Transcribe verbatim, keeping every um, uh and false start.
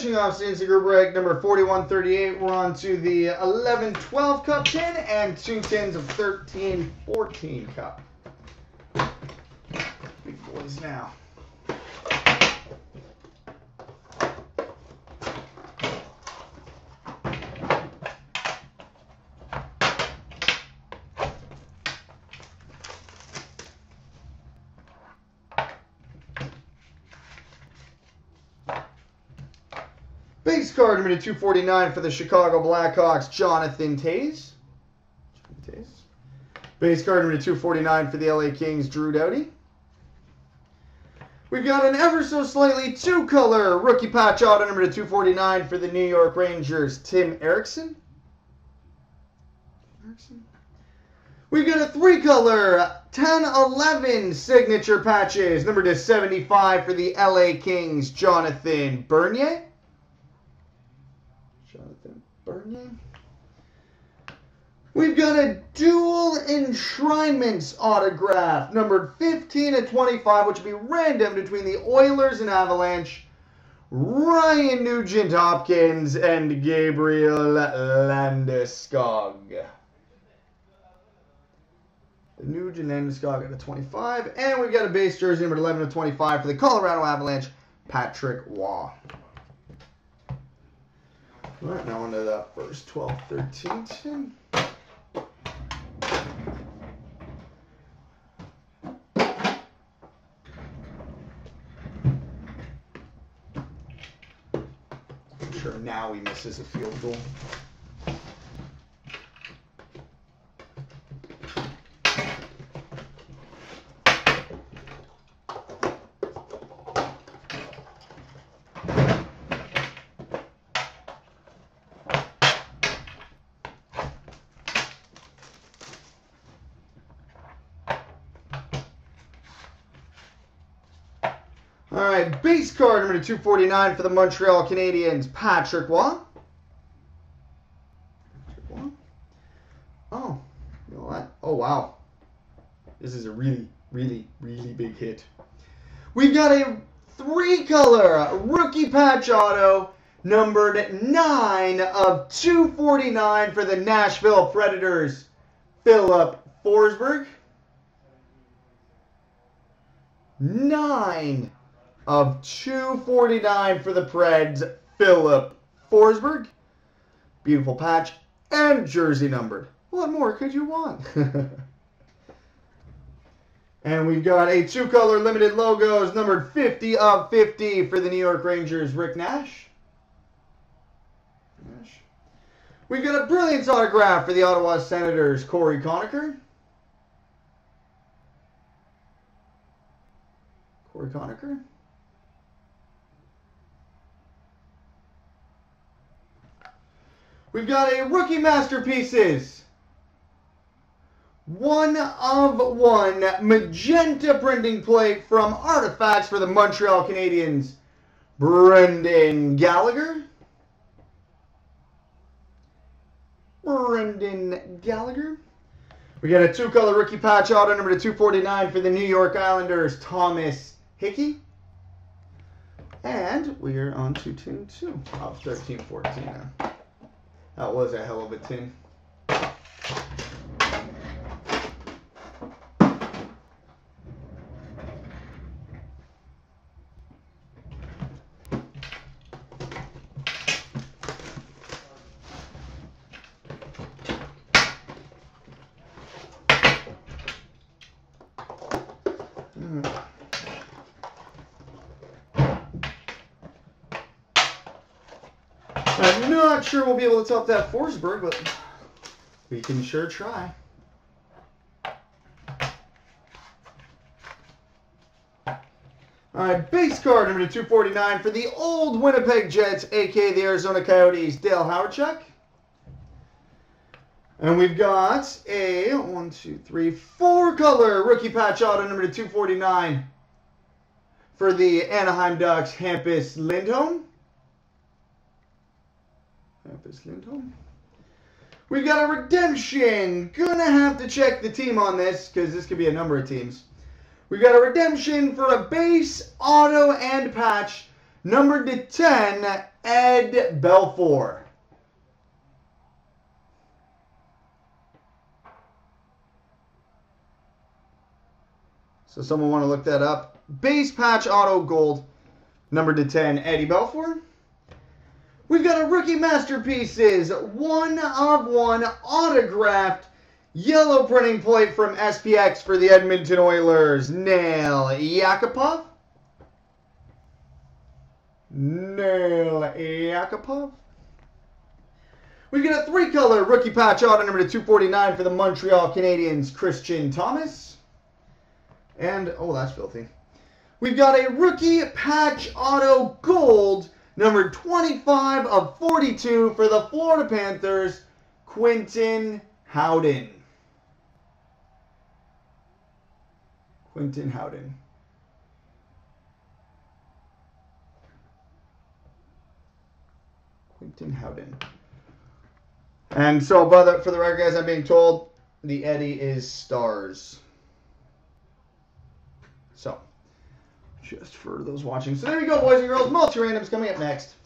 Finishing off C N C Group break number forty-one thirty-eight, we're on to the eleven twelve cup tin and two tins of thirteen fourteen cup. Big boys now. Base card number two forty-nine for the Chicago Blackhawks, Jonathan Taze. Jonathan Taze. Base card number two forty-nine for the L A Kings, Drew Doughty. We've got an ever so slightly two-color rookie patch auto number two forty-nine for the New York Rangers, Tim Erickson. Erickson. We've got a three-color ten eleven signature patches number two seventy-five for the L A Kings, Jonathan Bernier. Jonathan Bernier. We've got a dual enshrinements autograph, numbered fifteen to twenty-five, which would be random between the Oilers and Avalanche, Ryan Nugent-Hopkins, and Gabriel Landeskog. Nugent Landeskog at a twenty-five. And we've got a base jersey, numbered eleven to twenty-five, for the Colorado Avalanche, Patrick Waugh. All right, now into that first twelve thirteen tin. I'm sure now he misses a field goal. All right, base card number two forty-nine for the Montreal Canadiens, Patrick Waugh. Patrick Waugh. Oh, you know what? Oh, wow. This is a really, really, really big hit. We've got a three-color rookie patch auto, numbered nine of two forty-nine for the Nashville Predators, Philip Forsberg. nine of two forty-nine for the Preds, Philip Forsberg. Beautiful patch and jersey numbered. What more could you want? And we've got a two-color limited logos, numbered fifty of fifty for the New York Rangers, Rick Nash. Nash. We've got a brilliant autograph for the Ottawa Senators, Corey Conacher. Corey Conacher. We've got a Rookie Masterpieces, one of one magenta printing plate from Artifacts for the Montreal Canadiens, Brendan Gallagher. Brendan Gallagher. We got a two-color rookie patch auto number two forty-nine for the New York Islanders, Thomas Hickey. And we are on to tin two of thirteen fourteen now. That was a hell of a tin. Mm. I'm not sure we'll be able to top that Forsberg, but we can sure try. All right, base card number two forty-nine for the old Winnipeg Jets, a k a the Arizona Coyotes, Dale Hawerchuk. And we've got a one, two, three, four-color rookie patch auto number two forty-nine for the Anaheim Ducks, Hampus Lindholm. Hampus Lindholm. We've got a redemption. Gonna have to check the team on this because this could be a number of teams. We've got a redemption for a base auto and patch Number to ten, Ed Belfour. So someone want to look that up. Base patch auto gold. Number to ten, Eddie Belfour. We've got a Rookie Masterpieces, one of one autographed yellow printing plate from S P X for the Edmonton Oilers, Nail Yakupov. Nail Yakupov. We've got a three-color rookie patch auto number to two forty-nine for the Montreal Canadiens, Christian Thomas. And, oh, that's filthy. We've got a rookie patch auto gold number twenty-five of forty-two for the Florida Panthers, Quinton Howden. Quinton Howden. Quinton Howden. And so, brother, for the record, guys, I'm being told the Eddie is stars. So, just for those watching. So there you go, boys and girls. Multi-randoms coming up next.